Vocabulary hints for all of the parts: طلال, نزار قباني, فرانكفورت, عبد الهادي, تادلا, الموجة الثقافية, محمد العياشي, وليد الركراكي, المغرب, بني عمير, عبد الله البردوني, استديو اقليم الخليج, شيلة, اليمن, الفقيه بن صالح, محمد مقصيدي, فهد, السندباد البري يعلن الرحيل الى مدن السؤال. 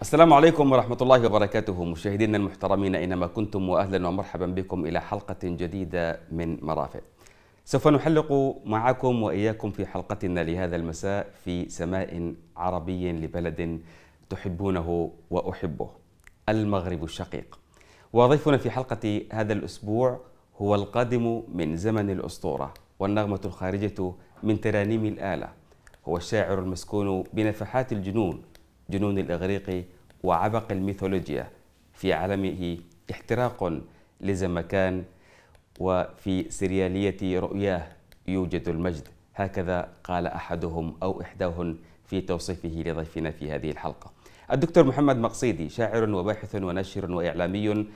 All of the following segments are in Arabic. السلام عليكم ورحمة الله وبركاته مشاهدينا المحترمين أينما كنتم، وأهلا ومرحبا بكم إلى حلقة جديدة من مرافق. سوف نحلق معكم وإياكم في حلقتنا لهذا المساء في سماء عربي لبلد تحبونه وأحبه، المغرب الشقيق. وضيفنا في حلقة هذا الأسبوع هو القادم من زمن الأسطورة والنغمة الخارجة من ترانيم الآلة، هو الشاعر المسكون بنفحات الجنون، جنون الإغريق وعبق الميثولوجيا، في عالمه احتراق لزمكان وفي سريالية رؤياه يوجد المجد، هكذا قال أحدهم أو إحداهن في توصيفه لضيفنا في هذه الحلقة. الدكتور محمد مقصيدي شاعر وباحث وناشر وإعلامي،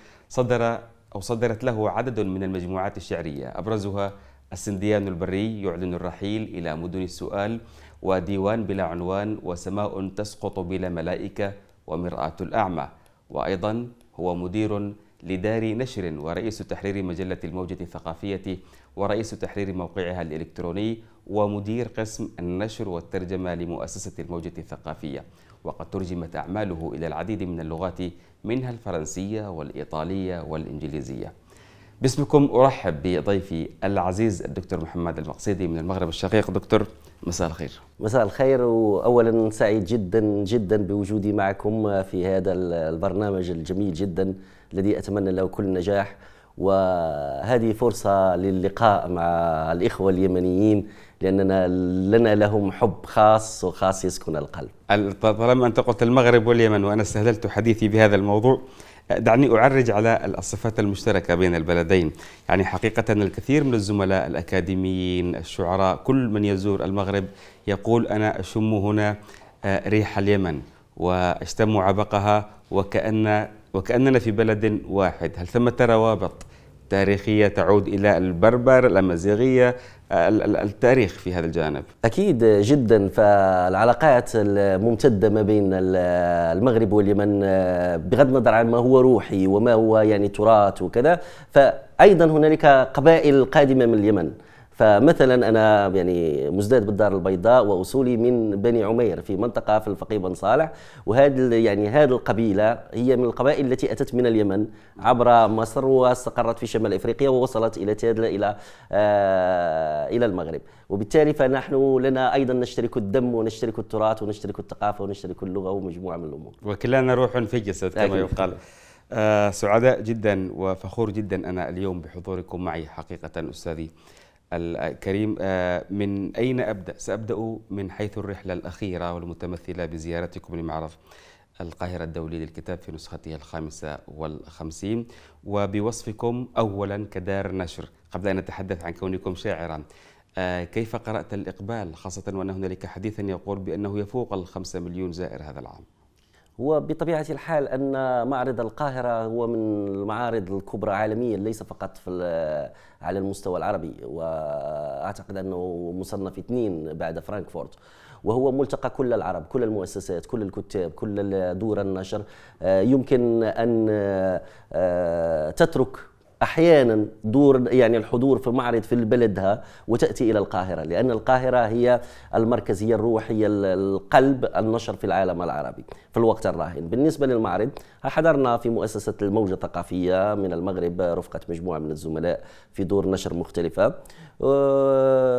صدرت له عدد من المجموعات الشعرية، أبرزها السندباد البري يعلن الرحيل إلى مدن السؤال، وديوان بلا عنوان، وسماء تسقط بلا ملائكة، ومرآة الأعمى. وأيضا هو مدير لدار نشر ورئيس تحرير مجلة الموجة الثقافية ورئيس تحرير موقعها الإلكتروني ومدير قسم النشر والترجمة لمؤسسة الموجة الثقافية. وقد ترجمت أعماله إلى العديد من اللغات منها الفرنسية والإيطالية والإنجليزية. باسمكم أرحب بضيفي العزيز الدكتور محمد المقصيدي من المغرب الشقيق. دكتور، مساء الخير. مساء الخير، وأولا سعيد جدا جدا بوجودي معكم في هذا البرنامج الجميل جدا الذي أتمنى له كل نجاح، وهذه فرصة للقاء مع الإخوة اليمنيين لأننا لنا لهم حب خاص وخاص يسكن القلب. طالما أنت قلت المغرب واليمن وأنا استهللت حديثي بهذا الموضوع، دعني أعرج على الصفات المشتركة بين البلدين. يعني حقيقة الكثير من الزملاء الأكاديميين، الشعراء، كل من يزور المغرب يقول أنا أشم هنا ريح اليمن وأشتم عبقها وكأننا في بلد واحد. هل ثمة روابط تاريخية تعود إلى البربر الأمازيغية، التاريخ في هذا الجانب؟ أكيد جدا، فالعلاقات الممتدة ما بين المغرب واليمن بغض النظر عن ما هو روحي وما هو يعني تراث وكذا، فأيضا هنالك قبائل قادمة من اليمن. فمثلا أنا يعني مزداد بالدار البيضاء وأصولي من بني عمير في منطقة في الفقيه بن صالح، وهذا يعني هذه القبيلة هي من القبائل التي أتت من اليمن عبر مصر واستقرت في شمال إفريقيا ووصلت إلى تادلا إلى المغرب. وبالتالي فنحن لنا أيضا نشترك الدم ونشترك التراث ونشترك الثقافة ونشترك اللغة ومجموعة من الأمور، وكلانا روح في جسد كما يقال. سعداء جدا وفخور جدا أنا اليوم بحضوركم معي حقيقة. أستاذي الكريم، من أين أبدأ؟ سأبدأ من حيث الرحلة الأخيرة والمتمثلة بزيارتكم لمعرض القاهرة الدولي للكتاب في نسخته 55، وبوصفكم أولا كدار نشر. قبل أن نتحدث عن كونكم شاعرا، كيف قرأت الإقبال، خاصة وأن هنالك حديثا يقول بأنه يفوق 5 مليون زائر هذا العام؟ هو بطبيعة الحال أن معرض القاهرة هو من المعارض الكبرى عالميا، ليس فقط على المستوى العربي، وأعتقد أنه مصنف 2 بعد فرانكفورت، وهو ملتقى كل العرب، كل المؤسسات، كل الكتاب، كل دور النشر. يمكن أن تترك أحيانا دور يعني الحضور في معرض في بلدها وتأتي إلى القاهرة، لأن القاهرة هي المركز، هي الروح، هي القلب النشر في العالم العربي في الوقت الراهن. بالنسبة للمعرض حضرنا في مؤسسة الموجة الثقافية من المغرب رفقة مجموعة من الزملاء في دور نشر مختلفة.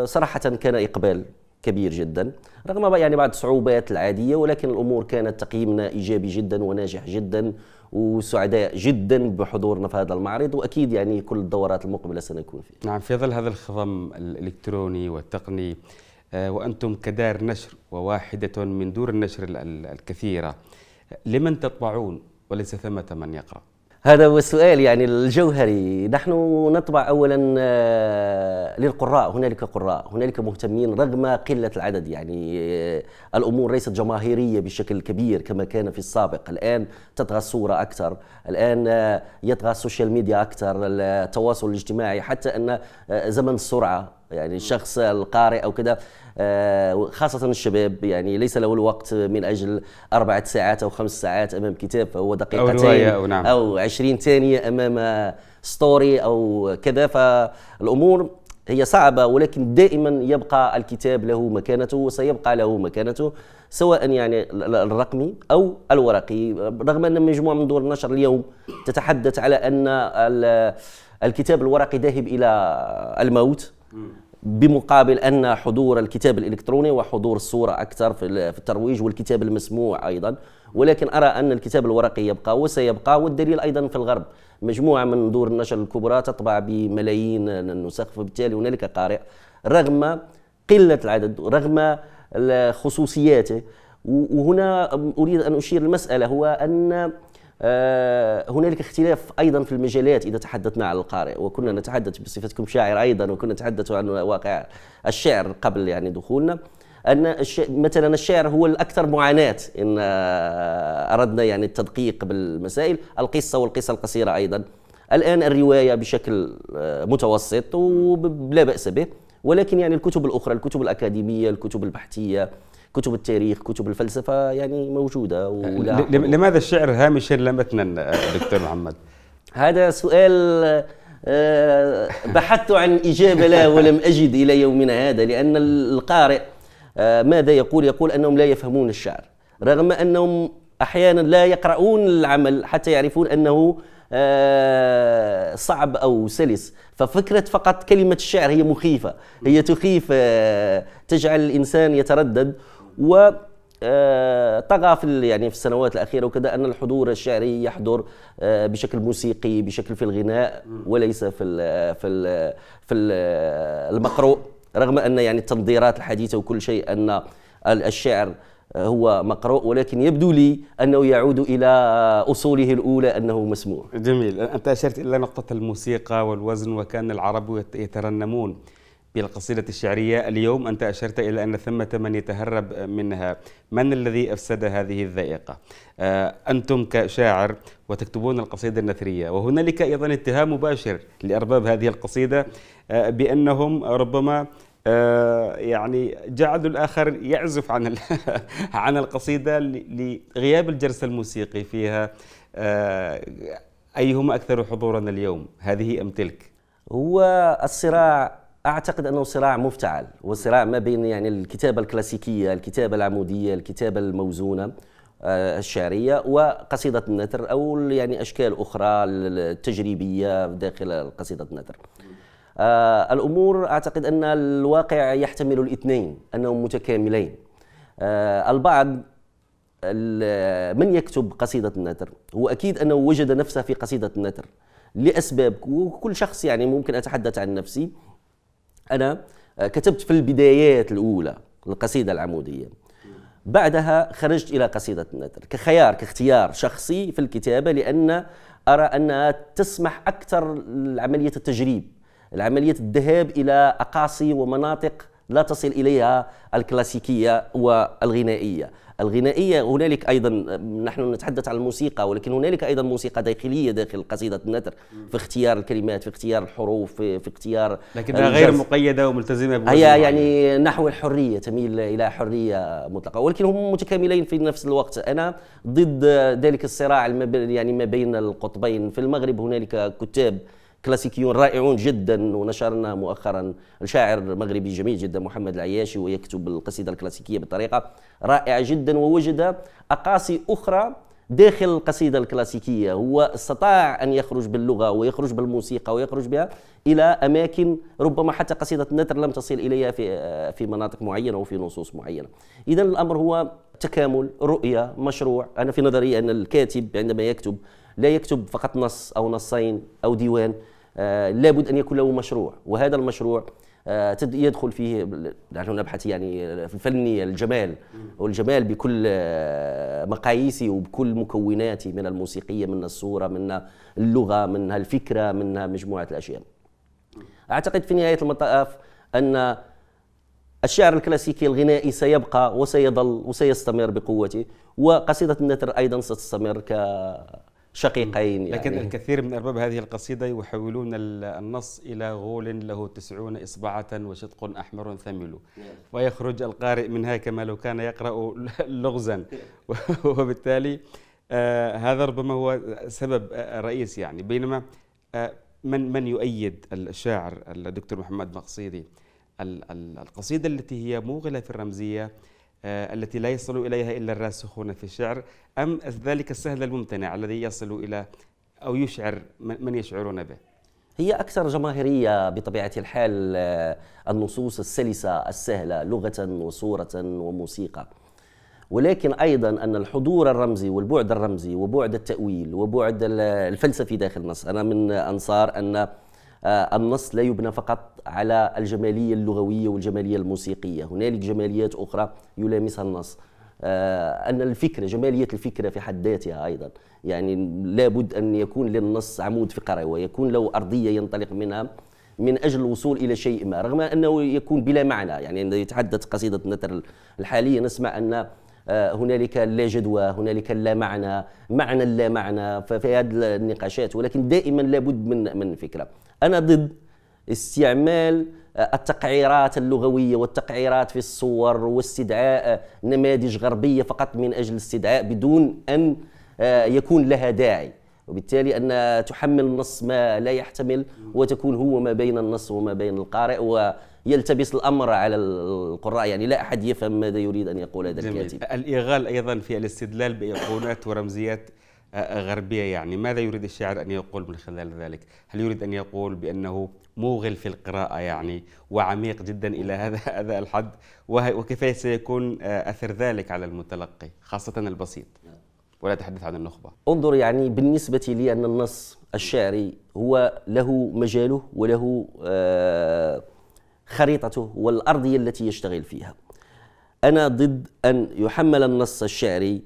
صراحة كان إقبال كبير جدا رغم يعني بعض الصعوبات العادية، ولكن الأمور كانت تقييمنا إيجابي جدا وناجح جدا، وسعداء جدا بحضورنا في هذا المعرض، وأكيد يعني كل الدورات المقبلة سنكون فيها. نعم، في ظل هذا الخضم الإلكتروني والتقني وأنتم كدار نشر وواحدة من دور النشر الكثيرة، لمن تطبعون وليس ثمة من يقرأ؟ هذا هو السؤال يعني الجوهري. نحن نطبع أولا للقراء، هنالك قراء، هنالك مهتمين رغم قلة العدد. يعني الأمور ليست جماهيرية بشكل كبير كما كان في السابق، الآن تطغى الصورة أكثر، الآن يطغى السوشيال ميديا أكثر، التواصل الاجتماعي، حتى أن زمن السرعة يعني الشخص القارئ أو كده، خاصة الشباب يعني ليس له الوقت من أجل 4 ساعات أو 5 ساعات أمام كتاب، فهو دقيقتين أو 20 ثانية أمام ستوري أو كذا. فالأمور هي صعبة، ولكن دائما يبقى الكتاب له مكانته وسيبقى له مكانته، سواء يعني الرقمي أو الورقي، رغم أن مجموعة من دور النشر اليوم تتحدث على أن الكتاب الورقي ذاهب إلى الموت، بمقابل أن حضور الكتاب الإلكتروني وحضور الصورة أكثر في الترويج والكتاب المسموع أيضا، ولكن أرى أن الكتاب الورقي يبقى وسيبقى. والدليل أيضا في الغرب مجموعة من دور النشر الكبرى تطبع بملايين النسخ، فبالتالي هنالك قارئ رغم قلة العدد رغم خصوصياته. وهنا أريد أن أشير المسألة هو أن هنالك اختلاف ايضا في المجالات. اذا تحدثنا عن القارئ، وكنا نتحدث بصفتكم شاعر ايضا، وكنا نتحدث عن واقع الشعر قبل يعني دخولنا، ان مثلا الشعر هو الاكثر معاناه ان اردنا يعني التدقيق بالمسائل، القصه والقصه القصيره ايضا، الان الروايه بشكل متوسط ولا باس به، ولكن يعني الكتب الاخرى، الكتب الاكاديميه، الكتب البحثيه، كتب التاريخ، كتب الفلسفة يعني موجودة. لماذا الشعر هامشا لا متنا دكتور محمد؟ هذا سؤال بحثت عن إجابة له ولم أجد إلى يومنا هذا، لأن القارئ ماذا يقول؟ يقول أنهم لا يفهمون الشعر، رغم أنهم أحيانا لا يقرؤون العمل حتى يعرفون أنه صعب أو سلس. ففكرة فقط كلمة الشعر هي مخيفة، هي تخيف، تجعل الإنسان يتردد. وطغى يعني في السنوات الأخيرة وكذا أن الحضور الشعري يحضر بشكل موسيقي، بشكل في الغناء وليس في المقروء، رغم أن يعني التنظيرات الحديثة وكل شيء أن الشعر هو مقروء، ولكن يبدو لي أنه يعود إلى أصوله الأولى أنه مسموع. جميل، أنت أشرت إلى نقطة الموسيقى والوزن، وكان العرب يترنمون بالقصيدة الشعرية. اليوم أنت أشرت إلى أن ثمة من يتهرب منها، من الذي أفسد هذه الذائقة؟ أنتم كشاعر وتكتبون القصيدة النثرية، وهنالك أيضا اتهام مباشر لأرباب هذه القصيدة بأنهم ربما يعني جعلوا الآخر يعزف عن القصيدة لغياب الجرس الموسيقي فيها. أيهما أكثر حضورا اليوم، هذه أم تلك؟ هو الصراع، أعتقد أنه صراع مفتعل، وصراع ما بين يعني الكتابة الكلاسيكية، الكتابة العمودية، الكتابة الموزونة الشعرية، وقصيدة النثر أو يعني أشكال أخرى التجريبية داخل قصيدة النثر. الأمور أعتقد أن الواقع يحتمل الاثنين، أنهم متكاملين. البعض من يكتب قصيدة النثر هو أكيد أنه وجد نفسه في قصيدة النثر لأسباب. وكل شخص يعني ممكن أتحدث عن نفسي، أنا كتبت في البدايات الأولى القصيدة العمودية، بعدها خرجت إلى قصيدة النثر كخيار، كاختيار شخصي في الكتابة، لأن أرى أنها تسمح أكثر لعملية التجريب، العملية الذهاب إلى أقاصي ومناطق لا تصل إليها الكلاسيكية والغنائية. الغنائية هنالك أيضا، نحن نتحدث عن الموسيقى، ولكن هنالك أيضا موسيقى داخلية داخل قصيدة النثر في اختيار الكلمات، في اختيار الحروف، في اختيار، لكنها غير مقيدة وملتزمة بوزن، هي يعني نحو الحرية، تميل إلى حرية مطلقة، ولكن هم متكاملين في نفس الوقت. أنا ضد ذلك الصراع يعني ما بين القطبين. في المغرب هنالك كتاب كلاسيكيون رائعون جدا، ونشرنا مؤخرا شاعر مغربي جميل جدا محمد العياشي، ويكتب القصيدة الكلاسيكية بطريقة رائعة جدا، ووجد أقاصي أخرى داخل القصيدة الكلاسيكية. هو استطاع أن يخرج باللغة ويخرج بالموسيقى ويخرج بها إلى أماكن ربما حتى قصيدة النثر لم تصل إليها في مناطق معينة وفي نصوص معينة. إذا الأمر هو تكامل، رؤية، مشروع. أنا في نظري أن الكاتب عندما يكتب لا يكتب فقط نص أو نصين أو ديوان، لابد أن يكون له مشروع، وهذا المشروع يدخل فيه، نحن نبحث يعني الفني، الجمال، والجمال بكل مقاييسه وبكل مكوناته، من الموسيقية، من الصورة، من اللغة، من الفكرة، من مجموعة الأشياء. أعتقد في نهاية المطاف أن الشعر الكلاسيكي الغنائي سيبقى وسيظل وسيستمر بقوته، وقصيدة النثر أيضا ستستمر شقيقين. لكن يعني الكثير من أرباب هذه القصيدة يحولون النص إلى غول له 90 إصبعة وشدق أحمر ثمل، ويخرج القارئ منها كما لو كان يقرأ لغزا. وبالتالي هذا ربما هو سبب رئيسي، يعني بينما من يؤيد الشاعر الدكتور محمد مقصيدي القصيدة التي هي موغلة في الرمزية التي لا يصل إليها إلا الراسخون في الشعر، أم ذلك السهل الممتنع الذي يصل إلى أو يشعر من يشعرون به؟ هي أكثر جماهيرية بطبيعة الحال النصوص السلسة السهلة لغة وصورة وموسيقى، ولكن أيضا أن الحضور الرمزي والبعد الرمزي وبعد التأويل وبعد الفلسفي داخل النص. أنا من أنصار أن النص لا يبنى فقط على الجمالية اللغوية والجمالية الموسيقية، هنالك جماليات أخرى يلامسها النص. أن الفكرة، جمالية الفكرة في حد ذاتها أيضا، يعني لابد أن يكون للنص عمود فقري ويكون له أرضية ينطلق منها من أجل الوصول إلى شيء ما، رغم أنه يكون بلا معنى. يعني عندما يتحدث قصيدة النثر الحالية نسمع أن هنالك لا جدوى، هنالك لا معنى، معنى لا معنى ففي هذه النقاشات، ولكن دائما لابد من فكرة. أنا ضد استعمال التقعيرات اللغوية والتقعيرات في الصور واستدعاء نماذج غربية فقط من أجل الاستدعاء بدون أن يكون لها داعي، وبالتالي أن تحمل النص ما لا يحتمل وتكون هو ما بين النص وما بين القارئ ويلتبس الأمر على القراء، يعني لا أحد يفهم ماذا يريد أن يقول هذا الكاتب. الإغال أيضا في الاستدلال بأيقونات ورمزيات غربية، يعني ماذا يريد الشاعر أن يقول من خلال ذلك؟ هل يريد أن يقول بأنه موغل في القراءة يعني وعميق جدا إلى هذا الحد؟ وكيف سيكون أثر ذلك على المتلقي خاصة البسيط؟ ولا أتحدث عن النخبة. انظر، يعني بالنسبة لي أن النص الشعري هو له مجاله وله خريطته والأرضية التي يشتغل فيها. أنا ضد أن يحمل النص الشعري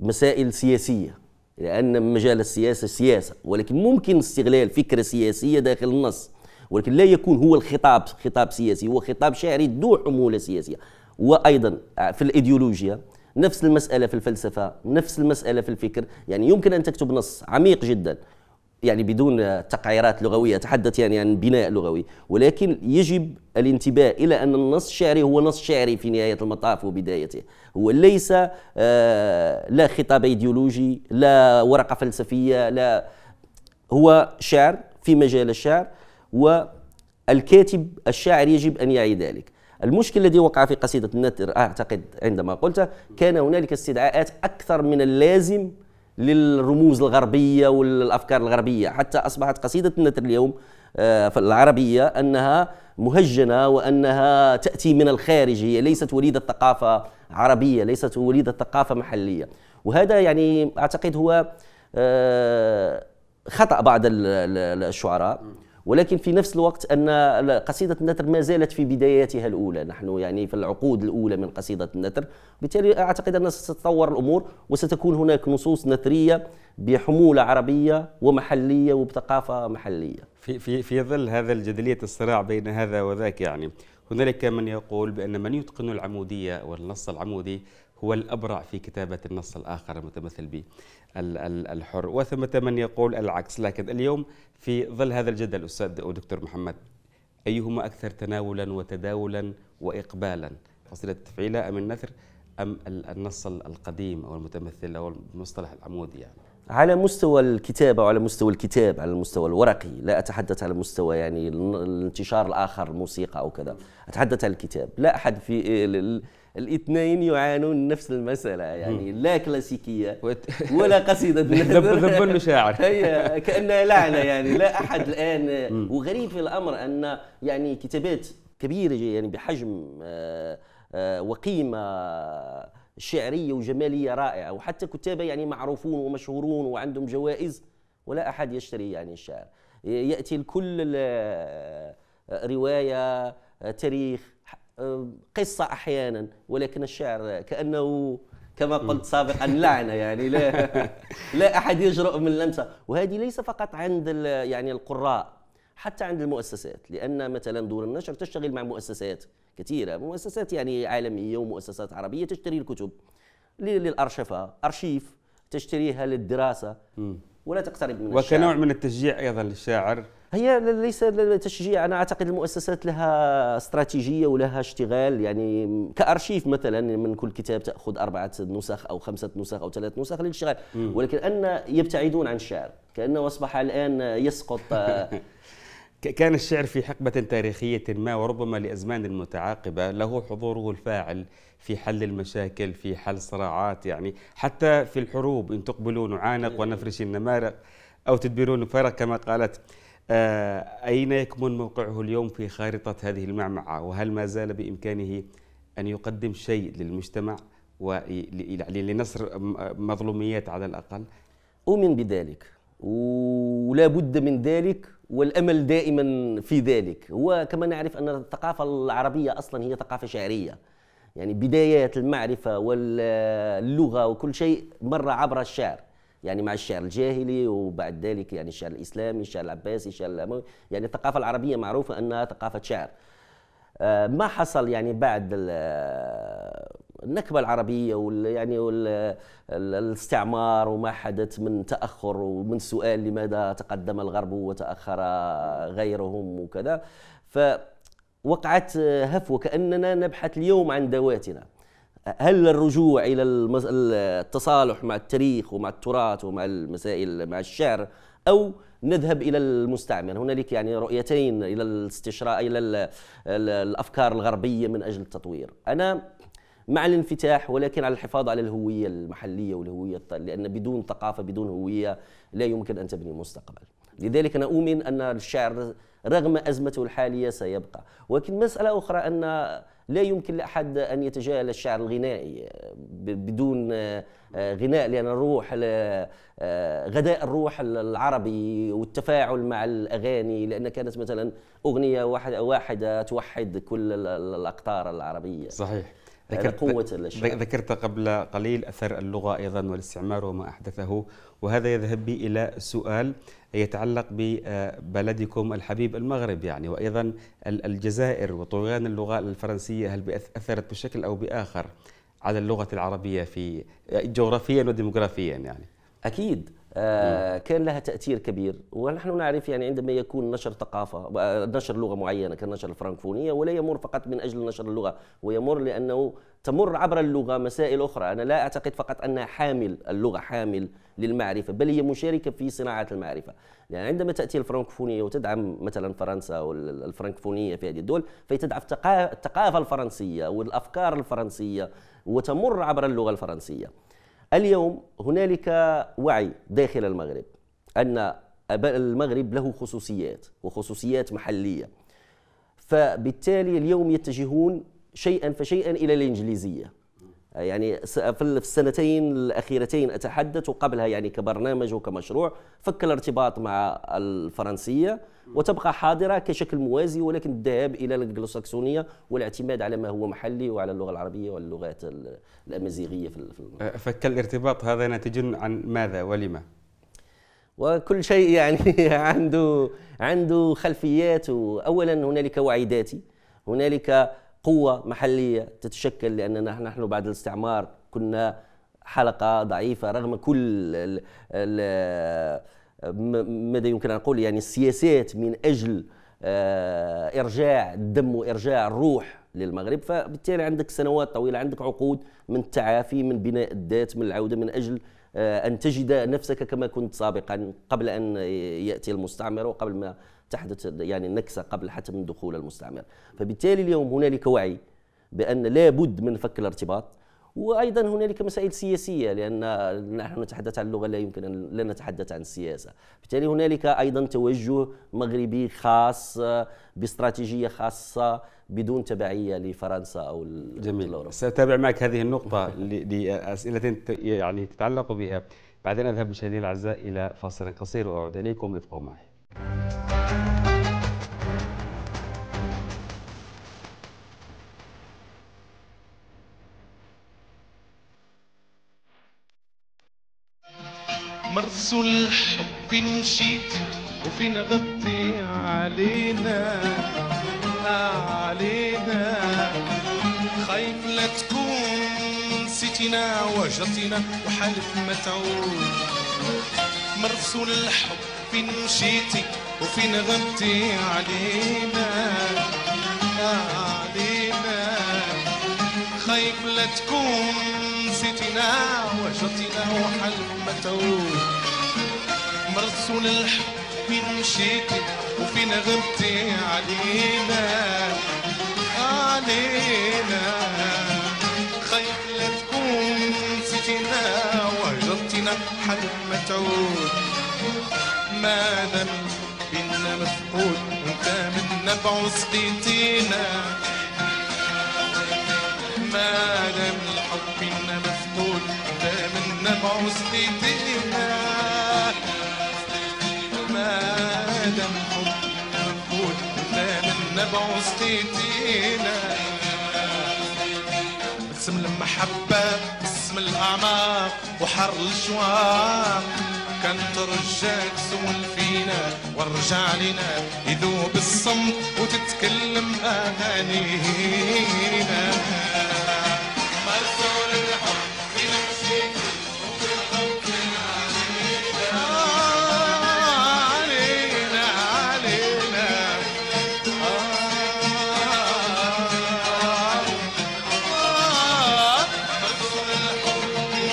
مسائل سياسية، لأن مجال السياسة سياسة، ولكن ممكن استغلال فكرة سياسية داخل النص، ولكن لا يكون هو الخطاب خطاب سياسي، هو خطاب شعري ذو حمولة سياسية. وأيضا في الإيديولوجيا نفس المسألة، في الفلسفة نفس المسألة، في الفكر. يعني يمكن أن تكتب نص عميق جدا يعني بدون تقعيرات لغوية، أتحدث يعني عن بناء لغوي، ولكن يجب الانتباه إلى أن النص الشعري هو نص شعري في نهاية المطاف وبدايته، هو ليس لا خطاب ايديولوجي لا ورقة فلسفية، لا، هو شعر في مجال الشعر، والكاتب الشاعر يجب أن يعي ذلك. المشكل الذي وقع في قصيدة النثر أعتقد عندما قلت كان هنالك استدعاءات أكثر من اللازم للرموز الغربية والأفكار الغربية، حتى أصبحت قصيدة النثر اليوم في العربية أنها مهجنة وأنها تأتي من الخارج، هي ليست وليدة ثقافة عربية، ليست وليدة ثقافة محلية، وهذا يعني أعتقد هو خطأ بعض الشعراء. ولكن في نفس الوقت أن قصيدة النثر ما زالت في بداياتها الأولى، نحن يعني في العقود الأولى من قصيدة النثر، بالتالي أعتقد أن ستتطور الأمور وستكون هناك نصوص نثرية بحمولة عربية ومحلية وبثقافة محلية. في ظل هذا الجدلية الصراع بين هذا وذاك، يعني هنالك من يقول بأن من يتقن العمودية والنص العمودي هو الأبرع في كتابة النص الآخر المتمثل به الحر، وثمة من يقول العكس. لكن اليوم في ظل هذا الجدل أستاذ ودكتور محمد، أيهما أكثر تناولا وتداولا وإقبالا، قصيدة التفعيلة أم النثر أم النص القديم أو المتمثل أو المصطلح العمودي؟ يعني على مستوى الكتابة وعلى مستوى الكتاب، على المستوى الورقي، لا أتحدث على مستوى يعني الانتشار الآخر موسيقى أو كذا، أتحدث عن الكتاب. لا أحد في الاثنين يعانون نفس المسألة، يعني لا كلاسيكية ولا قصيدة ذبن شاعر، هي كأنها لعنة يعني لا أحد الآن. وغريب في الأمر أن يعني كتابات كبيرة يعني بحجم وقيمة شعرية وجمالية رائعة، وحتى كتابة يعني معروفون ومشهورون وعندهم جوائز، ولا أحد يشتري يعني الشعر. يأتي الكل رواية، تاريخ، قصة أحيانا، ولكن الشعر كأنه كما قلت سابقا لعنة، يعني لا أحد يجرؤ من لمسة. وهذه ليس فقط عند يعني القراء، حتى عند المؤسسات، لأن مثلا دور النشر تشتغل مع مؤسسات كثيرة، مؤسسات يعني عالمية ومؤسسات عربية تشتري الكتب للأرشفة، أرشيف تشتريها للدراسة ولا تقترب من الشعر، وكنوع من التشجيع أيضا للشاعر هي ليس تشجيع. أنا أعتقد المؤسسات لها استراتيجية ولها اشتغال، يعني كأرشيف مثلا من كل كتاب تأخذ 4 نسخ أو 5 نسخ أو 3 نسخ للاشتغال، ولكن أن يبتعدون عن الشعر كأنه أصبح الآن يسقط. كان الشعر في حقبة تاريخية ما وربما لأزمان متعاقبة له حضوره الفاعل في حل المشاكل، في حل صراعات، يعني حتى في الحروب، إن تقبلوا نعانق ونفرش النمارق أو تدبروا نفارق كما قالت. أين يكمن موقعه اليوم في خارطة هذه المعمعة؟ وهل ما زال بإمكانه أن يقدم شيء للمجتمع ولنصر مظلوميات على الأقل؟ أؤمن بذلك ولا بد من ذلك، والأمل دائما في ذلك. وكما نعرف أن الثقافة العربية أصلا هي ثقافة شعرية، يعني بدايات المعرفة واللغة وكل شيء مر عبر الشعر، يعني مع الشعر الجاهلي وبعد ذلك يعني الشعر الإسلامي، الشعر العباسي، الشعر الأموي. يعني الثقافة العربية معروفة أنها ثقافة شعر. ما حصل يعني بعد النكبة العربية والاستعمار وما حدث من تأخر ومن سؤال لماذا تقدم الغرب وتأخر غيرهم وكذا، فوقعت هفوة كأننا نبحث اليوم عن ذواتنا. هل الرجوع إلى التصالح مع التاريخ ومع التراث ومع المسائل مع الشعر، أو نذهب إلى المستعمر؟ هنالك يعني رؤيتين إلى الاستشراء إلى الأفكار الغربية من أجل التطوير. أنا مع الانفتاح ولكن على الحفاظ على الهوية المحلية والهوية، لأن بدون ثقافة بدون هوية لا يمكن أن تبني مستقبل. لذلك أنا أؤمن أن الشعر رغم أزمته الحالية سيبقى. ولكن مسألة أخرى أن لا يمكن لأحد أن يتجاهل الشعر الغنائي بدون غناء، لأن الروح غذاء الروح العربي والتفاعل مع الأغاني، لأن كانت مثلا أغنية واحدة توحد كل الأقطار العربية. صحيح. ذكرت قبل قليل أثر اللغة أيضا والاستعمار وما أحدثه، وهذا يذهب بي إلى سؤال يتعلق ببلدكم الحبيب المغرب، يعني وأيضا الجزائر وطغيان اللغة الفرنسية، هل أثرت بشكل أو بآخر على اللغة العربية في جغرافيا وديموغرافيا؟ يعني أكيد كان لها تأثير كبير. ونحن نعرف يعني عندما يكون نشر ثقافة نشر لغة معينة كالنشر الفرنكفونية، ولا يمر فقط من أجل نشر اللغة، ويمر لأنه تمر عبر اللغة مسائل أخرى. أنا لا أعتقد فقط أنها حامل، اللغة حامل للمعرفة، بل هي مشاركة في صناعة المعرفة. يعني عندما تأتي الفرنكفونية وتدعم مثلا فرنسا والفرنكفونية في هذه الدول، فهي تدعم الثقافة الفرنسية والأفكار الفرنسية وتمر عبر اللغة الفرنسية. اليوم هنالك وعي داخل المغرب أن المغرب له خصوصيات وخصوصيات محلية، فبالتالي اليوم يتجهون شيئا فشيئا إلى الإنجليزية. يعني في السنتين الأخيرتين أتحدث، وقبلها يعني كبرنامج وكمشروع فك الارتباط مع الفرنسية وتبقى حاضرة كشكل موازي، ولكن الذهاب إلى الأنجلوساكسونية والاعتماد على ما هو محلي وعلى اللغة العربية واللغات الأمازيغية في فك الارتباط هذا ناتج عن ماذا ولما؟ وكل شيء يعني عنده خلفيات. أولا هنالك وعي ذاتي، هنالك قوة محلية تتشكل، لأننا نحن بعد الاستعمار كنا حلقة ضعيفة رغم كل ماذا يمكن أن نقول يعني السياسات من أجل إرجاع الدم وإرجاع الروح للمغرب. فبالتالي عندك سنوات طويلة، عندك عقود من التعافي، من بناء الذات، من العودة، من أجل أن تجد نفسك كما كنت سابقا قبل أن يأتي المستعمر، وقبل ما تحدث يعني النكسة قبل حتى من دخول المستعمر. فبالتالي اليوم هنالك وعي بأن لا بد من فك الارتباط، وأيضا هنالك مسائل سياسية، لأن نحن نتحدث عن اللغة لا يمكن أن لا نتحدث عن السياسة. بالتالي هنالك أيضا توجه مغربي خاص باستراتيجية خاصة بدون تبعية لفرنسا أو الأوروبا. سأتابع معك هذه النقطة لأسئلة يعني تتعلق بها. بعدين أذهب مشاهدينا الأعزاء إلى فاصل قصير وأعود إليكم، ابقوا معي. مرسو الحب مشيت وفين غطي علينا علينا، خايف لا تكون نسيتنا وجرتنا وحالف ما تعود. مرسو الحب مشيتي وفين غبتي علينا علينا، خايف لا تكون نسيتنا وجرتنا وحل ما تعود. مرسول الحب فين مشيتي وفين غبتي علينا علينا، خايف لا تكون نسيتنا وجرتنا وحل ما تعود. ما دام إنا مفقود وانت من نبع سقيتينا، ما دام الحب فينا مفقود وانت من نبع سقيتينا، ما دام الحب فينا مفقود وانت من نبع سقيتينا. اسم المحبة اسم الأعماق وحر الجوار، كان ترجاك سول فينا وارجع لنا، يذوب الصمت وتتكلم اغانينا. مرسول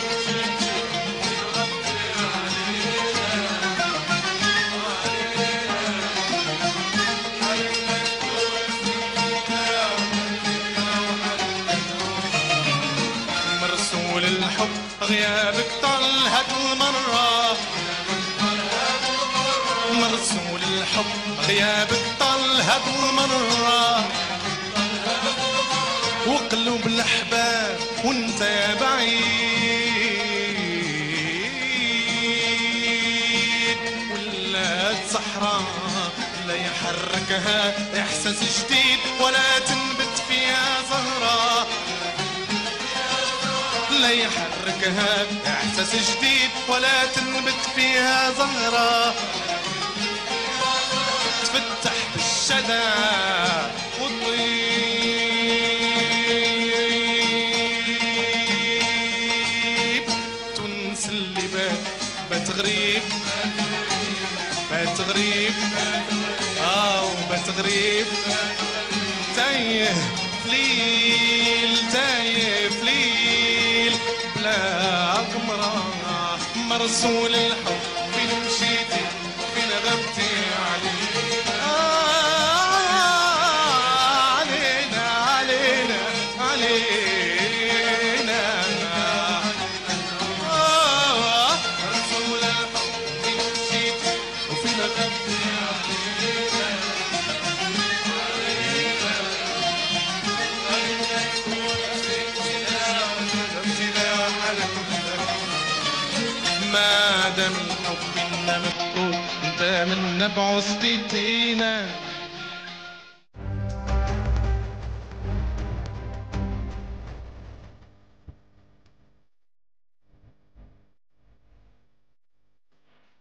الحب فين مشيتي وفين غبتي علينا علينا علينا، مرسول الحب فين مشيتي وفين غبتي علينا. مرسول الحب غيابك طال هاد المرة، مرسول الحب غيابك طال هاد المرة، وقلوب الأحباب وانت بعيد ولا صحراء لا يحركها إحساس جديد ولا تنبت فيها زهرة، لا يحركها إحساس جديد ولا تنبت فيها زهرة. تفتح بالشدى وتطيب، تونس اللي بات غريب بات غريب بات غريب، تايه فليل تايه فليل بلا قمرة. مرسول الحب فين مشيتي وفين غبتي علينا علينا علينا علينا. مرسول الحب فين مشيتي وفين غبتي علينا. ما دام الحب فينا مفقود انت من نبع سقيتينا.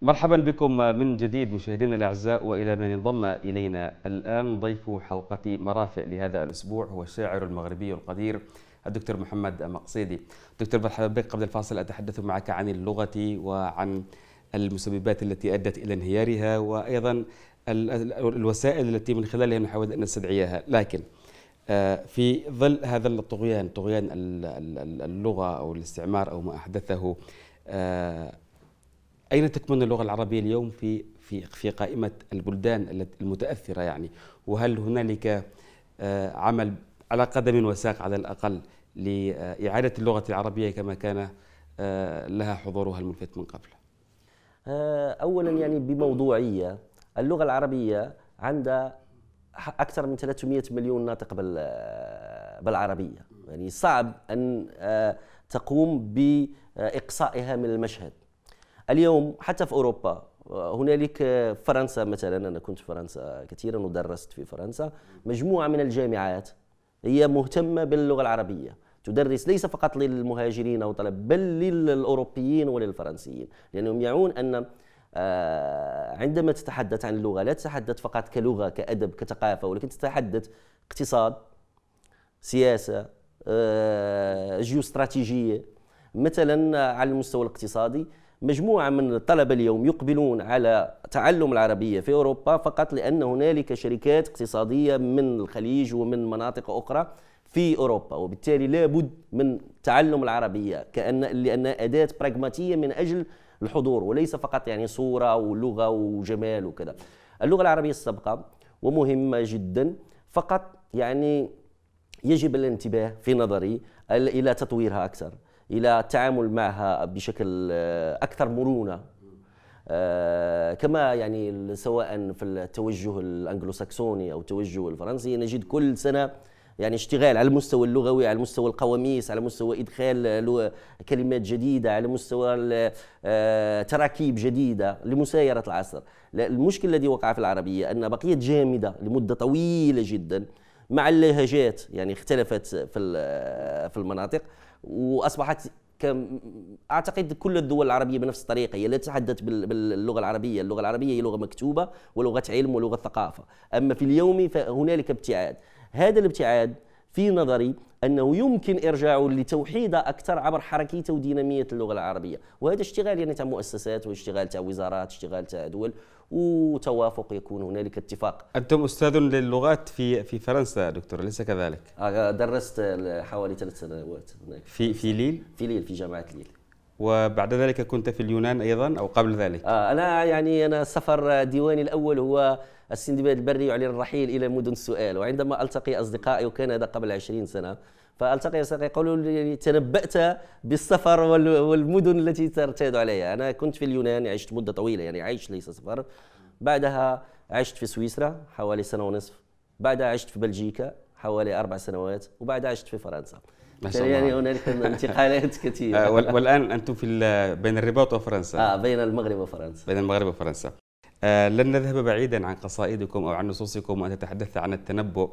مرحبا بكم من جديد مشاهدينا الاعزاء، والى من انضم الينا الان ضيف حلقه مرافق لهذا الاسبوع هو الشاعر المغربي القدير الدكتور محمد مقصيدي. دكتور مرحبا بك. قبل الفاصل أتحدث معك عن اللغة وعن المسببات التي أدت إلى انهيارها وأيضا الوسائل التي من خلالها نحاول أن نستدعيها، لكن في ظل هذا الطغيان، طغيان اللغة أو الاستعمار أو ما أحدثه، أين تكمن اللغة العربية اليوم في قائمة البلدان المتأثرة يعني؟ وهل هنالك عمل على قدم وساق على الأقل لإعادة اللغة العربية كما كان لها حضورها الملفت من قبل؟ أولا يعني بموضوعية، اللغة العربية عندها أكثر من 300 مليون ناطق بالعربية، يعني صعب أن تقوم بإقصائها من المشهد. اليوم حتى في أوروبا هنالك، فرنسا مثلا، أنا كنت في فرنسا كثيرا ودرست في فرنسا، مجموعة من الجامعات هي مهتمة باللغة العربية، تدرس ليس فقط للمهاجرين أو طلب بل للأوروبيين وللفرنسيين، لأنهم يعون أن عندما تتحدث عن اللغة لا تتحدث فقط كلغة كأدب كثقافة، ولكن تتحدث اقتصاد، سياسة، جيوستراتيجية. مثلا على المستوى الاقتصادي مجموعة من الطلبة اليوم يقبلون على تعلم العربية في أوروبا فقط لأن هنالك شركات اقتصادية من الخليج ومن مناطق أخرى في أوروبا، وبالتالي لابد من تعلم العربية لأنها أداة براغماتية من أجل الحضور، وليس فقط يعني صورة ولغة وجمال وكذا. اللغة العربية السابقة ومهمة جدا، فقط يعني يجب الانتباه في نظري إلى تطويرها أكثر، إلى التعامل معها بشكل أكثر مرونة، كما يعني سواء في التوجه الأنجلوساكسوني أو التوجه الفرنسي نجد كل سنة يعني اشتغال على المستوى اللغوي، على مستوى القواميس، على مستوى إدخال كلمات جديدة، على مستوى تراكيب جديدة لمسايرة العصر. المشكل الذي وقع في العربية أنها بقيت جامدة لمدة طويلة جدا مع اللهجات يعني اختلفت في المناطق، وأصبحت أعتقد كل الدول العربية بنفس الطريقة، هي لا تتحدث باللغة العربية، اللغة العربية هي لغة مكتوبة ولغة علم ولغة ثقافة، أما في اليوم فهنالك ابتعاد. هذا الابتعاد في نظري أنه يمكن إرجاعه لتوحيده أكثر عبر حركيته ودينامية اللغة العربية، وهذا اشتغال يعني تاع مؤسسات واشتغال تاع وزارات، اشتغال تاع دول، وتوافق يكون هنالك اتفاق. أنتم أستاذ للغات في فرنسا دكتور، أليس كذلك؟ درست حوالي 3 سنوات هناك في ليل؟ في ليل، في جامعة ليل. وبعد ذلك كنت في اليونان أيضا أو قبل ذلك؟ أنا يعني السفر ديواني الأول هو السندباد البري يعلن الرحيل الى مدن السؤال، وعندما التقي اصدقائي وكان هذا قبل 20 سنه، فالتقي اصدقائي يقولوا لي تنبأت بالسفر والمدن التي ترتاد عليها. انا كنت في اليونان، عشت مده طويله يعني عايش ليس سفر، بعدها عشت في سويسرا حوالي 1.5 سنة، بعدها عشت في بلجيكا حوالي 4 سنوات، وبعدها عشت في فرنسا. يعني هنالك انتقالات كثيره. والان انتم في بين الرباط وفرنسا. بين المغرب وفرنسا. بين المغرب وفرنسا. لن نذهب بعيدا عن قصائدكم أو عن نصوصكم وأن تتحدث عن التنبؤ،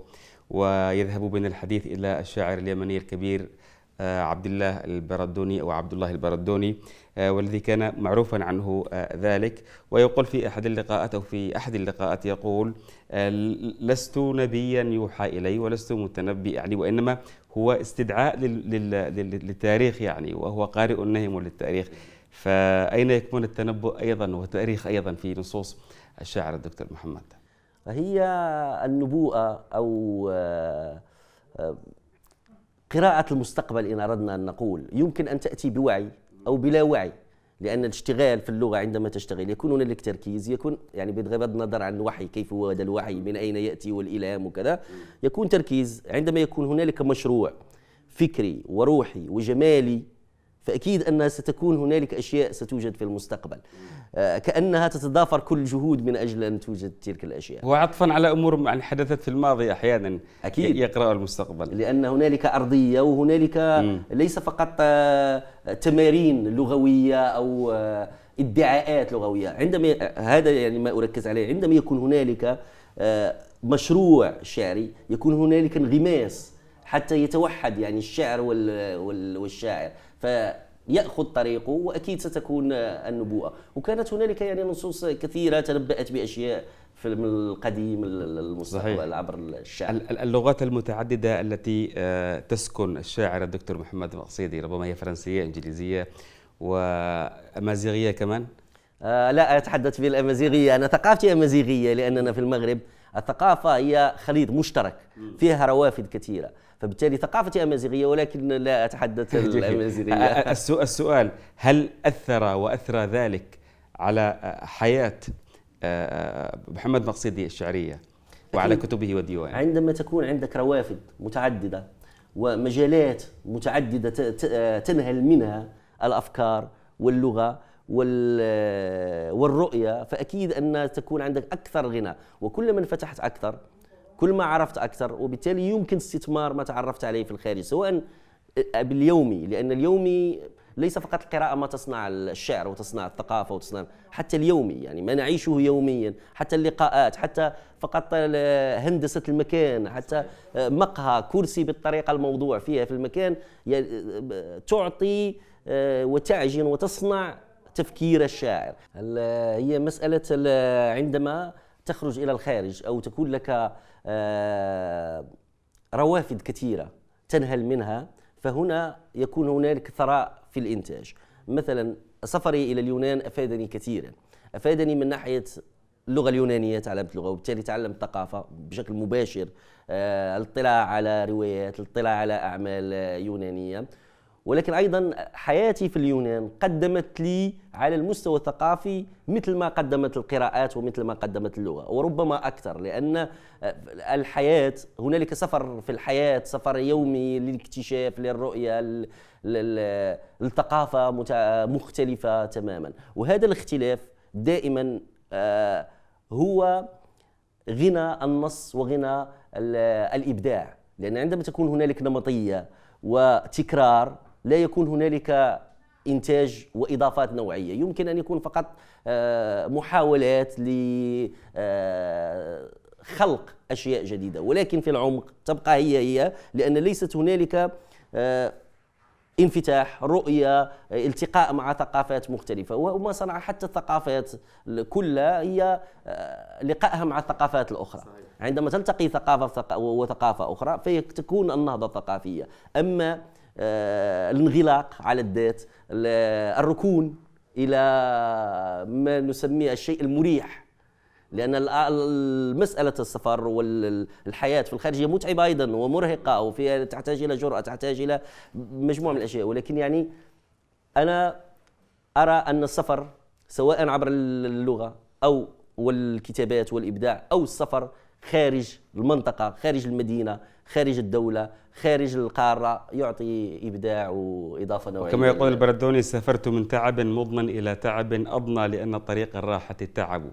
ويذهب بنا الحديث إلى الشاعر اليمني الكبير عبد الله البردوني أو عبد الله البردوني، والذي كان معروفا عنه ذلك. ويقول في أحد اللقاءات يقول: لست نبيا يوحى إلي ولست متنبي، يعني وإنما هو استدعاء للتاريخ، يعني وهو قارئ نهم للتاريخ. فأين يكمن التنبؤ أيضا والتاريخ أيضا في نصوص الشاعر الدكتور محمد؟ هي النبوءة أو قراءة المستقبل إن أردنا أن نقول، يمكن أن تأتي بوعي أو بلا وعي، لأن الاشتغال في اللغة عندما تشتغل يكون هناك تركيز، يكون يعني بغض النظر عن الوحي، كيف هو هذا الوحي، من أين يأتي والإلهام وكذا، يكون تركيز. عندما يكون هنالك مشروع فكري وروحي وجمالي فأكيد أنها ستكون هنالك أشياء ستوجد في المستقبل، كأنها تتضافر كل جهود من أجل أن توجد تلك الأشياء. وعطفا على أمور عن حدثت في الماضي أحيانا أكيد يقرأ المستقبل، لأن هنالك أرضية وهنالك ليس فقط تمارين لغوية أو ادعاءات لغوية. عندما هذا يعني ما أركز عليه، عندما يكون هنالك مشروع شعري يكون هنالك انغماس حتى يتوحد يعني الشعر والشاعر، فيأخذ طريقه، وأكيد ستكون النبوءة. وكانت هنالك يعني نصوص كثيرة تنبأت بأشياء من القديم المستقبل عبر الشعر. اللغات المتعددة التي تسكن الشاعر الدكتور محمد مقصيدي، ربما هي فرنسية، إنجليزية، وأمازيغية كمان. لا أتحدث في الأمازيغية، أنا ثقافتي أمازيغية، لأننا في المغرب الثقافة هي خليط مشترك فيها روافد كثيرة، فبالتالي ثقافتي أمازيغية ولكن لا أتحدث الأمازيغية. السؤال: هل أثر ذلك على حياة محمد مقصيدي الشعرية وعلى كتبه وديوانه؟ عندما تكون عندك روافد متعددة ومجالات متعددة تنهل منها الأفكار واللغة والرؤية، فأكيد أن تكون عندك أكثر غنى، وكل ما انفتحت أكثر كل ما عرفت أكثر، وبالتالي يمكن استثمار ما تعرفت عليه في الخارج، سواء باليومي، لأن اليومي ليس فقط القراءة ما تصنع الشعر وتصنع الثقافة وتصنع، حتى اليومي يعني ما نعيشه يوميا، حتى اللقاءات، حتى فقط هندسة المكان، حتى مقهى، كرسي بالطريقة الموضوع فيها في المكان، تعطي وتعجن وتصنع تفكير الشاعر. هي مسألة عندما تخرج إلى الخارج أو تكون لك روافد كثيرة تنهل منها، فهنا يكون هنالك ثراء في الإنتاج. مثلا سفري إلى اليونان أفادني كثيرا، أفادني من ناحية اللغة اليونانية، تعلمت لغة وبالتالي تعلمت ثقافة بشكل مباشر، الاطلاع على روايات، الاطلاع على أعمال يونانية، ولكن أيضا حياتي في اليونان قدمت لي على المستوى الثقافي مثل ما قدمت القراءات ومثل ما قدمت اللغة وربما أكثر، لأن الحياة هنالك سفر في الحياة، سفر يومي للاكتشاف، للرؤية، الثقافة مختلفة تماما، وهذا الاختلاف دائما هو غنى النص وغنى الإبداع، لأن عندما تكون هنالك نمطية وتكرار لا يكون هنالك إنتاج وإضافات نوعية، يمكن أن يكون فقط محاولات لخلق أشياء جديدة، ولكن في العمق تبقى هي لأن ليست هنالك انفتاح، رؤية، التقاء مع ثقافات مختلفة، وما صنع حتى الثقافات كلها هي لقائها مع الثقافات الأخرى. صحيح. عندما تلتقي ثقافة وثقافة أخرى فتكون النهضة الثقافية، أما الانغلاق على الذات، الركون إلى ما نسميه الشيء المريح، لأن مسألة السفر والحياة في الخارجية متعبة أيضا ومرهقة وفيها تحتاج إلى جرأة، تحتاج إلى مجموعة من الأشياء، ولكن يعني أنا أرى أن السفر سواء عبر اللغة أو والكتابات والإبداع أو السفر خارج المنطقة، خارج المدينة، خارج الدولة، خارج القارة، يعطي إبداع وإضافة نوعية. كما يقول البردوني: سافرت من تعب مضمن إلى تعب أضنى لأن طريق الراحة التعب.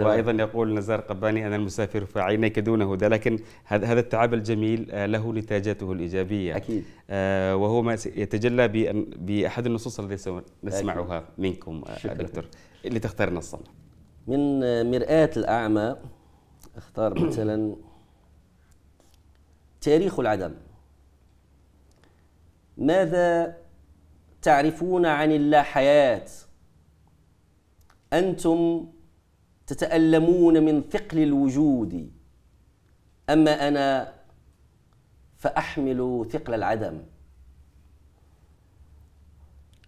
وأيضا يقول نزار قباني: أنا المسافر فعينيك دون هدى. لكن هذا التعب الجميل له نتاجاته الإيجابية أكيد، وهو ما يتجلى بأحد النصوص التي نسمعها أكيد منكم. دكتور، اللي تختار نصا من مرآة الأعمى، اختار مثلا تاريخ العدم. ماذا تعرفون عن اللاحياة؟ أنتم تتألمون من ثقل الوجود، أما أنا فأحمل ثقل العدم.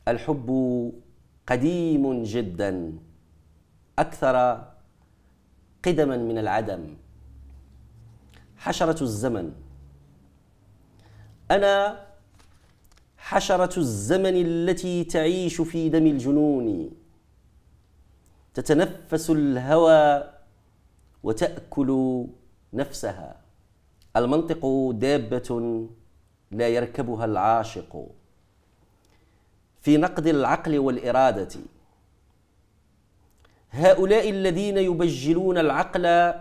الحب قديم جدا، أكثر قدما من العدم، حشرة الزمن. أنا حشرة الزمن التي تعيش في دم الجنون، تتنفس الهوى وتأكل نفسها. المنطق دابة لا يركبها العاشق، في نقد العقل والإرادة. هؤلاء الذين يبجلون العقل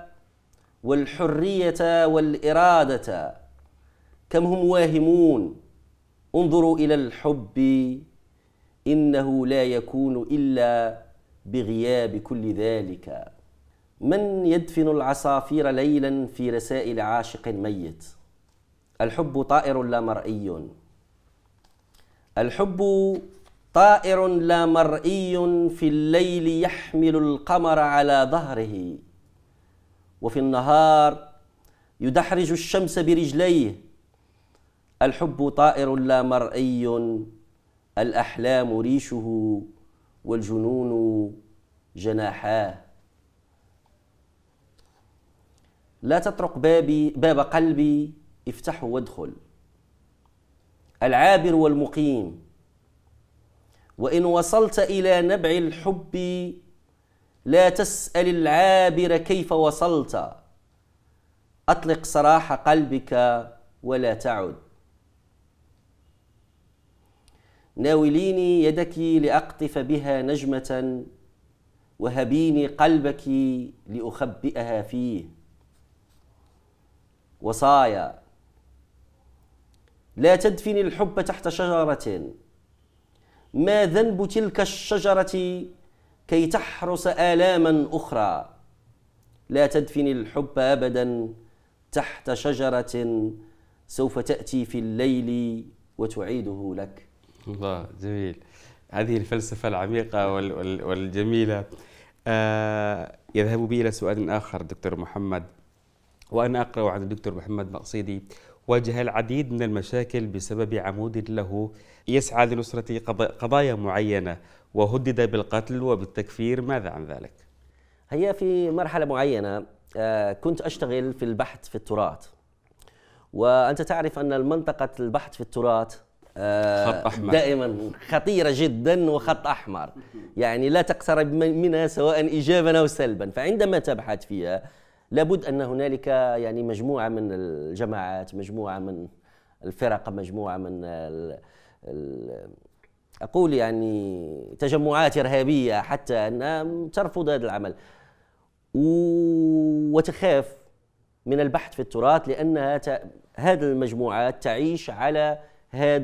والحرية والإرادة، كم هم واهمون. انظروا إلى الحب، إنه لا يكون إلا بغياب كل ذلك. من يدفن العصافير ليلا في رسائل عاشق ميت؟ الحب طائر لا مرئي، الحب طائر لا مرئي، في الليل يحمل القمر على ظهره، وفي النهار يدحرج الشمس برجليه. الحب طائر لا مرئي، الأحلام ريشه والجنون جناحاه. لا تطرق باب قلبي، افتحه وادخل. العابر والمقيم، وإن وصلت إلى نبع الحب لا تسأل العابر كيف وصلت. أطلق سراح قلبك ولا تعد. ناوليني يدك لأقطف بها نجمة، وهبيني قلبك لأخبئها فيه. وصايا، لا تدفن الحب تحت شجرة، ما ذنب تلك الشجرة كي تحرس آلاما أخرى. لا تدفن الحب أبدا تحت شجرة، سوف تأتي في الليل وتعيده لك. الله، جميل. هذه الفلسفة العميقة والجميلة. يذهب بي إلى سؤال آخر دكتور محمد، وأنا أقرأ عن الدكتور محمد مقصيدي واجه العديد من المشاكل بسبب عمود له يسعى لنصرة قضايا معينة، وهدد بالقتل وبالتكفير. ماذا عن ذلك؟ هي في مرحلة معينة كنت أشتغل في البحث في التراث، وأنت تعرف أن المنطقة البحث في التراث خط أحمر، دائما خطيرة جدا وخط أحمر، يعني لا تقترب منها سواء إيجابا أو سلبا. فعندما تبحث فيها لابد أن هنالك يعني مجموعة من الجماعات، مجموعة من الفرق، مجموعة من أقول يعني تجمعات إرهابية حتى أنها ترفض هذا العمل وتخاف من البحث في التراث، لأن هذه المجموعات تعيش على هذه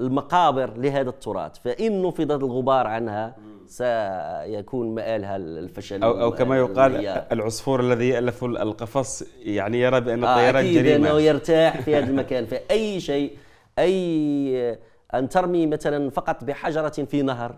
المقابر لهذا التراث، فإن نفض الغبار عنها سيكون مآلها الفشل. أو كما يقال العصفور الذي ألف القفص يعني يرى بأن الطيران جريمة، أكيد أنه يرتاح في هذا المكان. فأي شيء، أي أن ترمي مثلا فقط بحجرة في نهر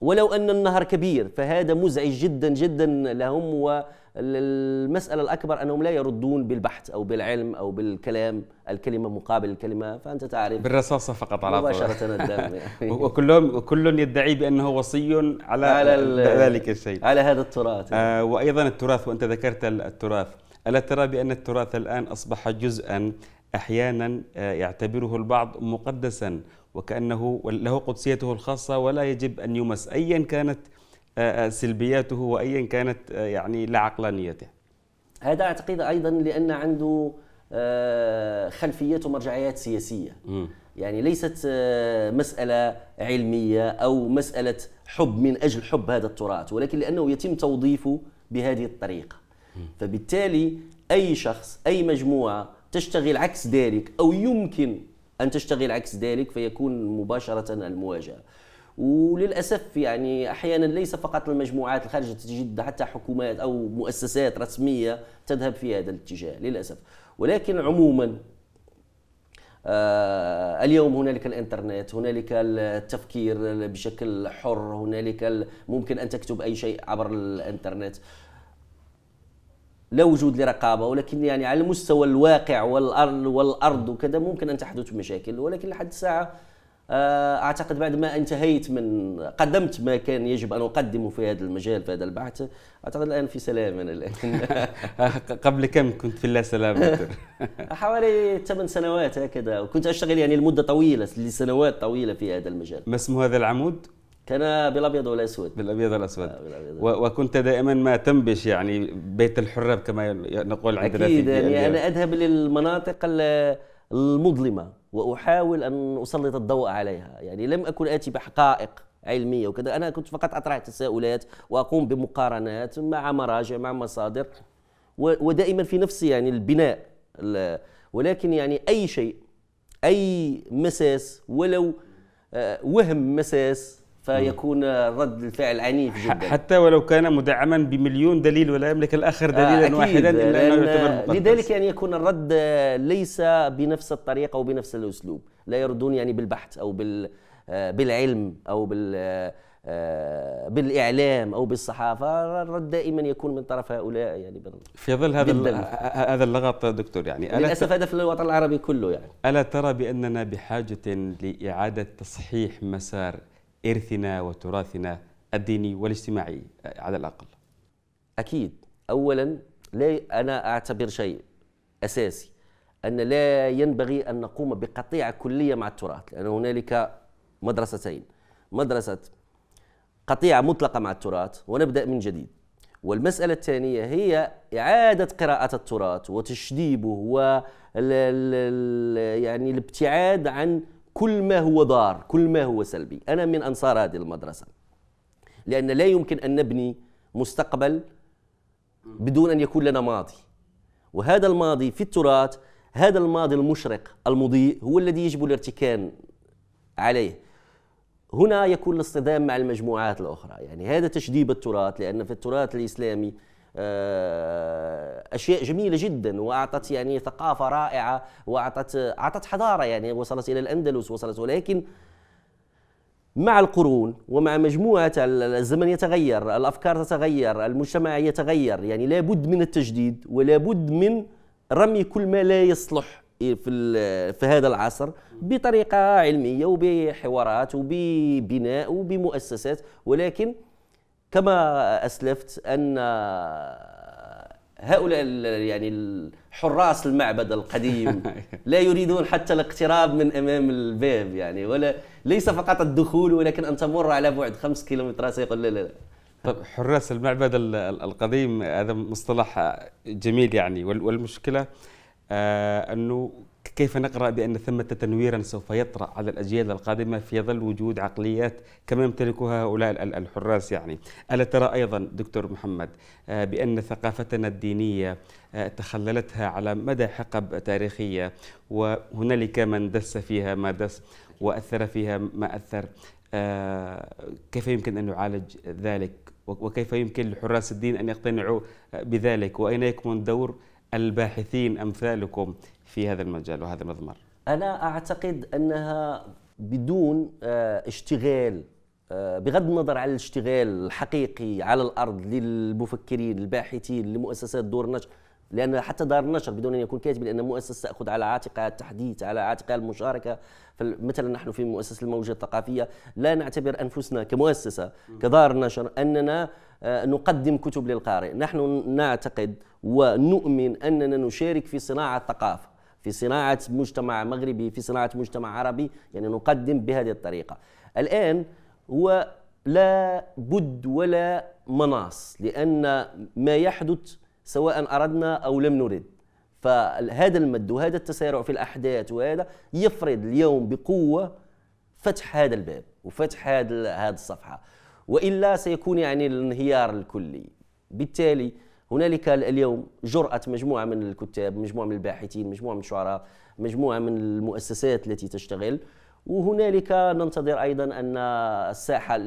ولو أن النهر كبير، فهذا مزعج جدا جدا لهم. والمسألة الأكبر أنهم لا يردون بالبحث أو بالعلم أو بالكلام، الكلمة مقابل الكلمة، فأنت تعرف بالرصاصة فقط على مباشرة الدم وكل يدعي بأنه وصي على ذلك الشيء، على هذا التراث يعني. وأيضا التراث، وأنت ذكرت التراث، ألا ترى بأن التراث الآن أصبح جزءا أحيانا يعتبره البعض مقدسا وكأنه له قدسيته الخاصة ولا يجب أن يمس أيا كانت سلبياته وأيا كانت يعني لا عقلانيته؟ هذا أعتقد أيضا لأن عنده خلفيات ومرجعيات سياسية، يعني ليست مسألة علمية أو مسألة حب من أجل حب هذا التراث، ولكن لأنه يتم توظيفه بهذه الطريقة. فبالتالي أي شخص، أي مجموعة تشتغل عكس ذلك أو يمكن أن تشتغل عكس ذلك، فيكون مباشرة المواجهة. وللأسف يعني أحيانا ليس فقط المجموعات الخارجة، تجد حتى حكومات أو مؤسسات رسمية تذهب في هذا الاتجاه للأسف. ولكن عموما اليوم هنالك الإنترنت، هنالك التفكير بشكل حر، هنالك ممكن أن تكتب أي شيء عبر الإنترنت، لا وجود لرقابة. ولكن يعني على مستوى الواقع والأرض وكذا ممكن أن تحدث مشاكل. ولكن لحد الساعة أعتقد بعد ما انتهيت من قدمت ما كان يجب أن أقدمه في هذا المجال، في هذا البحث، أعتقد الآن في سلام. أنا الآن قبل كم كنت في الله سلام؟ حوالي 8 سنوات هكذا، وكنت أشتغل يعني لمدة طويلة، لسنوات طويلة في هذا المجال. ما اسم هذا العمود؟ كان بالابيض والاسود. بالابيض والاسود. وكنت دائما ما تنبش يعني بيت الحراب كما نقول عندنا. اكيد يعني انا اذهب للمناطق المظلمه واحاول ان اسلط الضوء عليها، يعني لم اكن اتي بحقائق علميه وكذا، انا كنت فقط اطرح تساؤلات واقوم بمقارنات مع مراجع، مع مصادر، ودائما في نفسي يعني البناء. ولكن يعني اي شيء، اي مساس ولو وهم مساس، فيكون رد الفعل عنيف جدا، حتى ولو كان مدعما ب1,000,000 دليل ولا يملك الآخر دليلا واحدا إلا أنه يعتبر مقدس. لذلك يعني يكون الرد ليس بنفس الطريقة أو بنفس الأسلوب، لا يردون يعني بالبحث أو بالعلم أو بالإعلام أو بالصحافة. الرد دائما يكون من طرف هؤلاء يعني في ظل هذا اللغط دكتور. يعني للأسف هذا في الوطن العربي كله. يعني ألا ترى بأننا بحاجة لإعادة تصحيح مسار إرثنا وتراثنا الديني والاجتماعي على الأقل؟ أكيد. أولا أنا أعتبر شيء أساسي أن لا ينبغي أن نقوم بقطيعة كلية مع التراث، لأن هنالك مدرستين: مدرسة قطيعة مطلقة مع التراث ونبدأ من جديد، والمسألة الثانية هي إعادة قراءة التراث وتشديبه يعني الابتعاد عن كل ما هو ضار، كل ما هو سلبي. أنا من أنصار هذه المدرسة، لأن لا يمكن أن نبني مستقبل بدون أن يكون لنا ماضي، وهذا الماضي في التراث، هذا الماضي المشرق المضيء هو الذي يجب الارتكان عليه. هنا يكون الاصطدام مع المجموعات الأخرى، يعني هذا تشديد التراث، لأن في التراث الإسلامي أشياء جميلة جدا، وأعطت يعني ثقافة رائعة، وأعطت حضارة يعني وصلت إلى الأندلس وصلت. ولكن مع القرون ومع مجموعة الزمن يتغير، الأفكار تتغير، المجتمع يتغير، يعني لابد من التجديد ولابد من رمي كل ما لا يصلح في هذا العصر بطريقة علمية وبحوارات وببناء وبمؤسسات. ولكن كما أسلفت أن هؤلاء يعني حراس المعبد القديم لا يريدون حتى الاقتراب من امام الباب، يعني ولا ليس فقط الدخول ولكن ان تمر على بعد 5 كيلومترات يقول لا لا. طب حراس المعبد القديم هذا مصطلح جميل يعني، والمشكله انه كيف نقرا بان ثمه تنويرا سوف يطرا على الاجيال القادمه في ظل وجود عقليات كما يمتلكها هؤلاء الحراس يعني. الا ترى ايضا دكتور محمد بان ثقافتنا الدينيه تخللتها على مدى حقب تاريخيه، وهنالك من دس فيها ما دس واثر فيها ما اثر، كيف يمكن ان نعالج ذلك وكيف يمكن لحراس الدين ان يقتنعوا بذلك، واين يكمن دور الباحثين أمثالكم في هذا المجال وهذا المضمار؟ أنا أعتقد أنها بدون اشتغال، بغض النظر عن الاشتغال الحقيقي على الأرض للمفكرين الباحثين لمؤسسات دور النشر، لأن حتى دار النشر بدون أن يكون كاتب، لأن مؤسسة تأخذ على عاتقها التحديث، على عاتقها المشاركة. مثلا نحن في مؤسسة الموجة الثقافية لا نعتبر أنفسنا كمؤسسة كدار نشر أننا نقدم كتب للقارئ، نحن نعتقد ونؤمن أننا نشارك في صناعة الثقافة، في صناعة مجتمع مغربي، في صناعة مجتمع عربي، يعني نقدم بهذه الطريقة. الآن هو لا بد ولا مناص، لأن ما يحدث سواء أردنا أو لم نرد، فهذا المد وهذا التسارع في الأحداث وهذا يفرض اليوم بقوة فتح هذا الباب وفتح هذه الصفحة، وإلا سيكون يعني الانهيار الكلي. بالتالي هنالك اليوم جرأة مجموعة من الكتاب، مجموعة من الباحثين، مجموعة من الشعراء، مجموعة من المؤسسات التي تشتغل، وهنالك ننتظر أيضا أن الساحة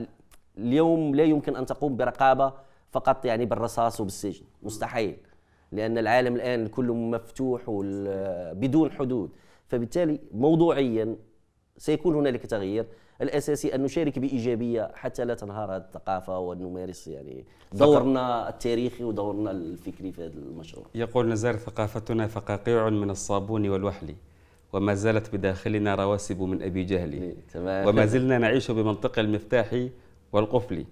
اليوم لا يمكن أن تقوم برقابة فقط يعني بالرصاص وبالسجن، مستحيل، لأن العالم الآن كله مفتوح بدون حدود، فبالتالي موضوعيا سيكون هنالك تغيير. الأساسي أن نشارك بإيجابية حتى لا تنهار هذه الثقافة، ونمارس يعني دورنا التاريخي ودورنا الفكري في هذا المشروع. يقول نزار: ثقافتنا فقاقيع من الصابون والوحل، وما زالت بداخلنا رواسب من أبي جهل، وما زلنا نعيش بمنطق المفتاح والقفل،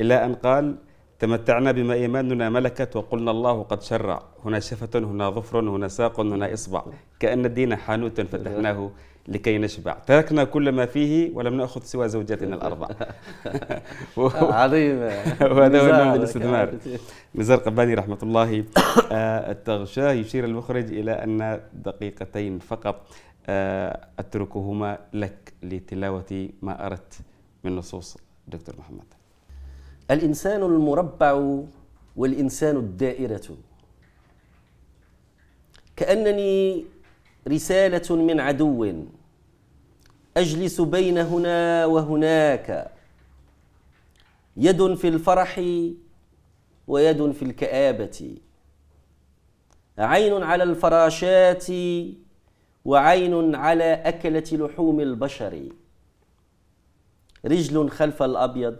إلى أن قال: تمتعنا بما إيماننا ملكت وقلنا الله قد شرع، هنا شفة هنا ظفر هنا ساق هنا إصبع، كأن الدين حانوت فتحناه لكي نشبع، تركنا كل ما فيه ولم نأخذ سوى زوجاتنا الأربع. عظيم. وهذا هو نوع من الاستثمار. نزار قباني رحمة الله التغشاه، يشير المخرج إلى أن دقيقتين فقط أتركهما لك لتلاوة ما أردت من نصوص دكتور محمد. الإنسان المربع والإنسان الدائرة، كأنني رسالة من عدو أجلس بين هنا وهناك، يد في الفرح ويد في الكآبة، عين على الفراشات وعين على أكلة لحوم البشر، رجل خلف الأبيض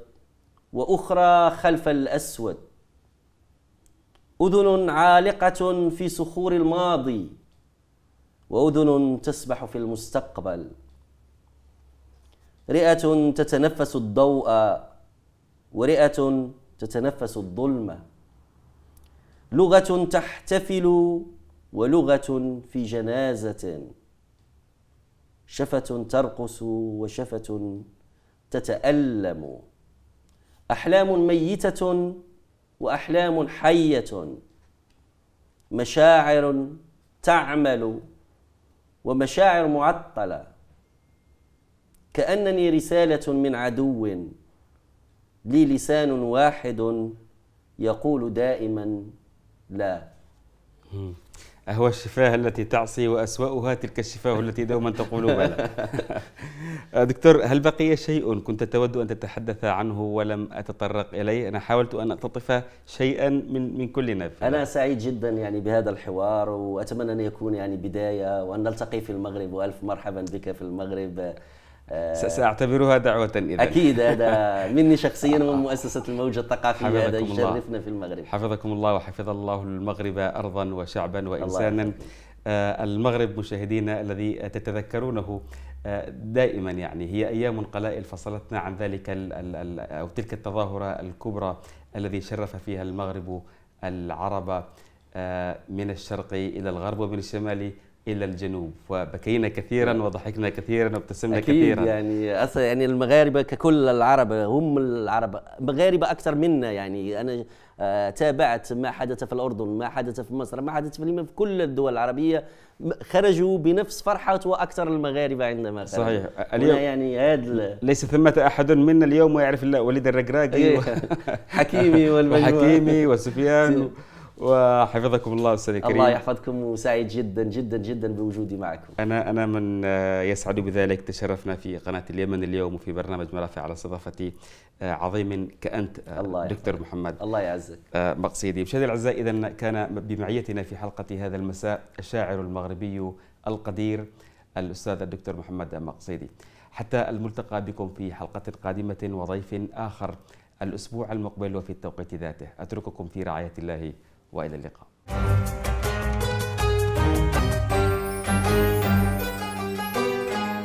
وأخرى خلف الأسود، أذن عالقة في صخور الماضي وأذن تسبح في المستقبل، رئة تتنفس الضوء ورئة تتنفس الظلمة، لغة تحتفل ولغة في جنازة، شفة ترقص وشفة تتألم، أحلام ميتة وأحلام حية، مشاعر تعمل ومشاعر معطلة، كأنني رسالة من عدو لي لسان واحد يقول دائما لا. أهو الشفاه التي تعصي وأسوأها تلك الشفاه التي دوما تقول بلى. دكتور، هل بقي شيء كنت تود أن تتحدث عنه ولم أتطرق إليه؟ أنا حاولت أن أقتطف شيئا من كل نافذة. أنا سعيد جدا يعني بهذا الحوار، وأتمنى أن يكون يعني بداية، وأن نلتقي في المغرب، وألف مرحبا بك في المغرب. سأعتبرها دعوة إذن. أكيد هذا مني شخصيا ومن مؤسسة الموجة الثقافية، هذا يشرفنا في المغرب. حفظكم الله وحفظ الله المغرب أرضا وشعبا وإنسانا. المغرب مشاهدينا الذي تتذكرونه دائما يعني هي أيام قلائل فصلتنا عن ذلك أو تلك التظاهرة الكبرى الذي شرف فيها المغرب العرب من الشرق إلى الغرب ومن الشمال إلى الجنوب، وبكينا كثيرا وضحكنا كثيرا وابتسمنا كثيرا. يعني أصلا يعني المغاربة ككل العرب هم العرب مغاربة أكثر منا. يعني أنا تابعت ما حدث في الأردن، ما حدث في مصر، ما حدث في كل الدول العربية، خرجوا بنفس فرحة وأكثر المغاربة عندما خرجوا. صحيح. اليوم يعني هذا ليس ثمة أحد منا اليوم يعرف إلا وليد الركراكي حكيمي وحكيمي وسفيان. وحفظكم الله أستاذ الكريم. الله يحفظكم، وسعيد جدا جدا جدا بوجودي معكم. أنا من يسعد بذلك. تشرفنا في قناة اليمن اليوم وفي برنامج مرافع على استضافة عظيم كأنت دكتور محمد الله يعزك مقصيدي. مشاهدي الأعزاء، إذا كان بمعيتنا في حلقة هذا المساء الشاعر المغربي القدير الأستاذ الدكتور محمد مقصيدي. حتى الملتقى بكم في حلقة قادمة وضيف آخر الأسبوع المقبل وفي التوقيت ذاته، أترككم في رعاية الله وإلى اللقاء.